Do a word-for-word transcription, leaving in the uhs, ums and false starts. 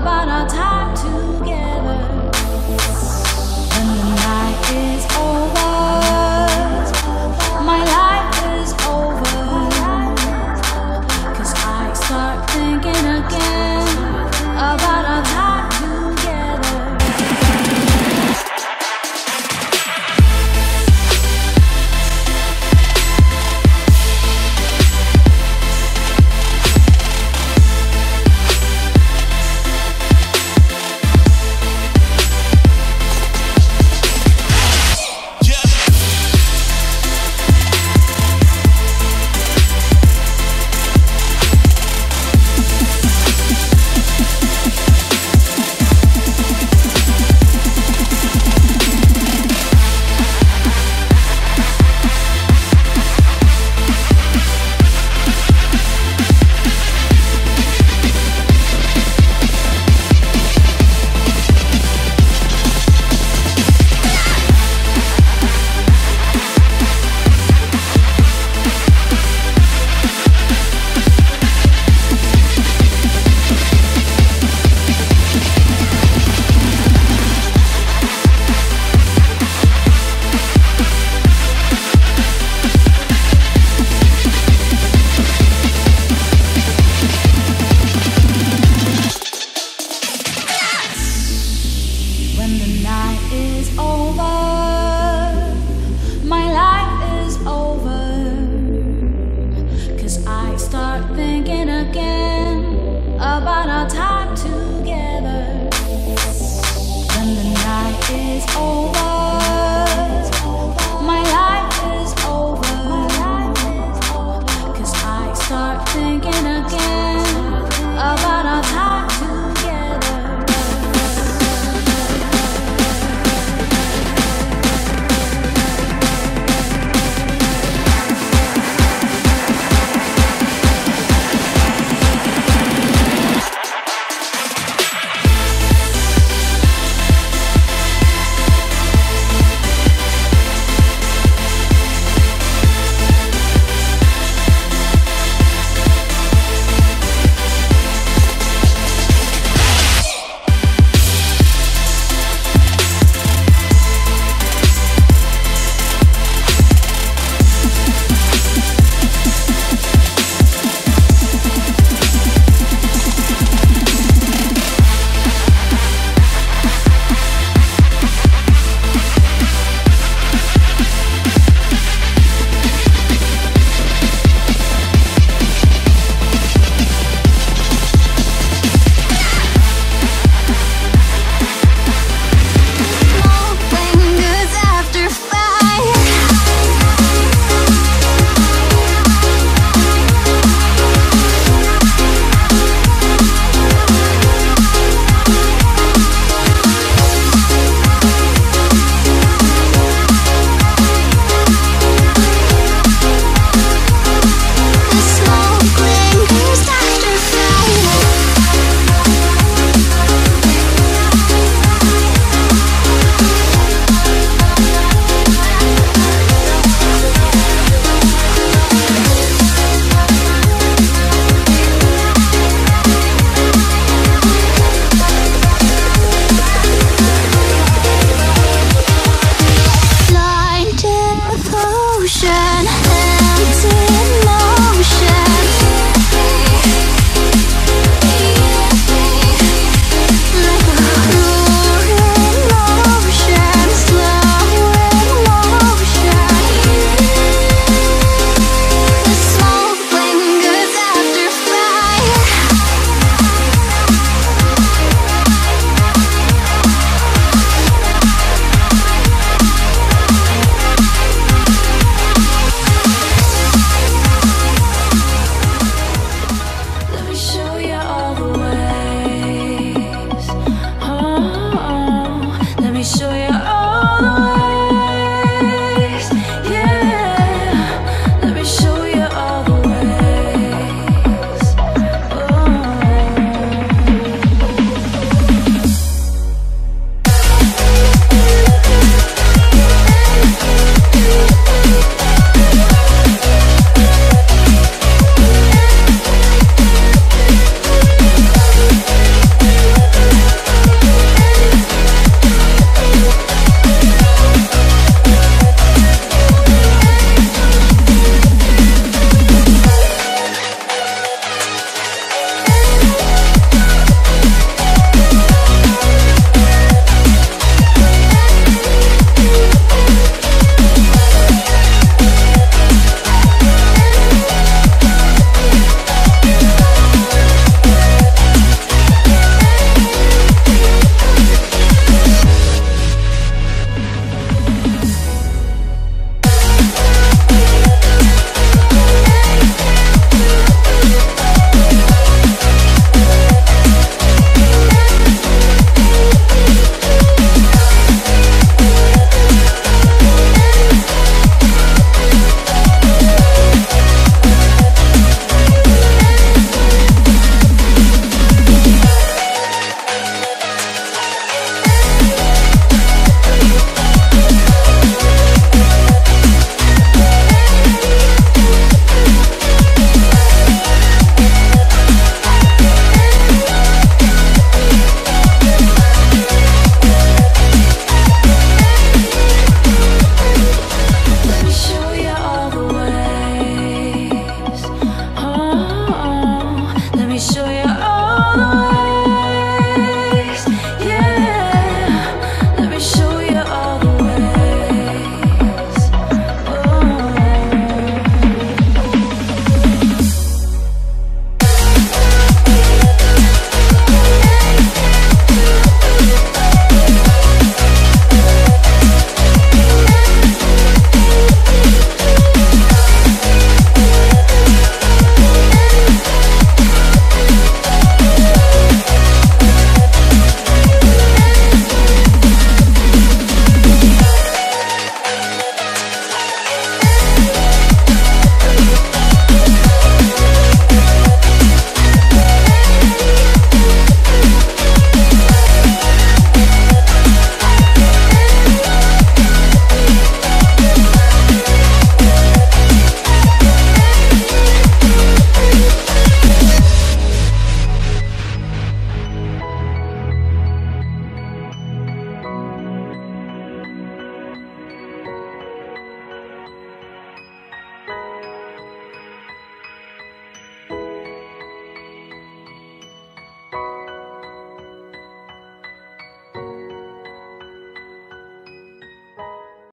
about our time together. When the night is over, my life is over, 'cause I start thinking again about our time. About our time together. When the night is over,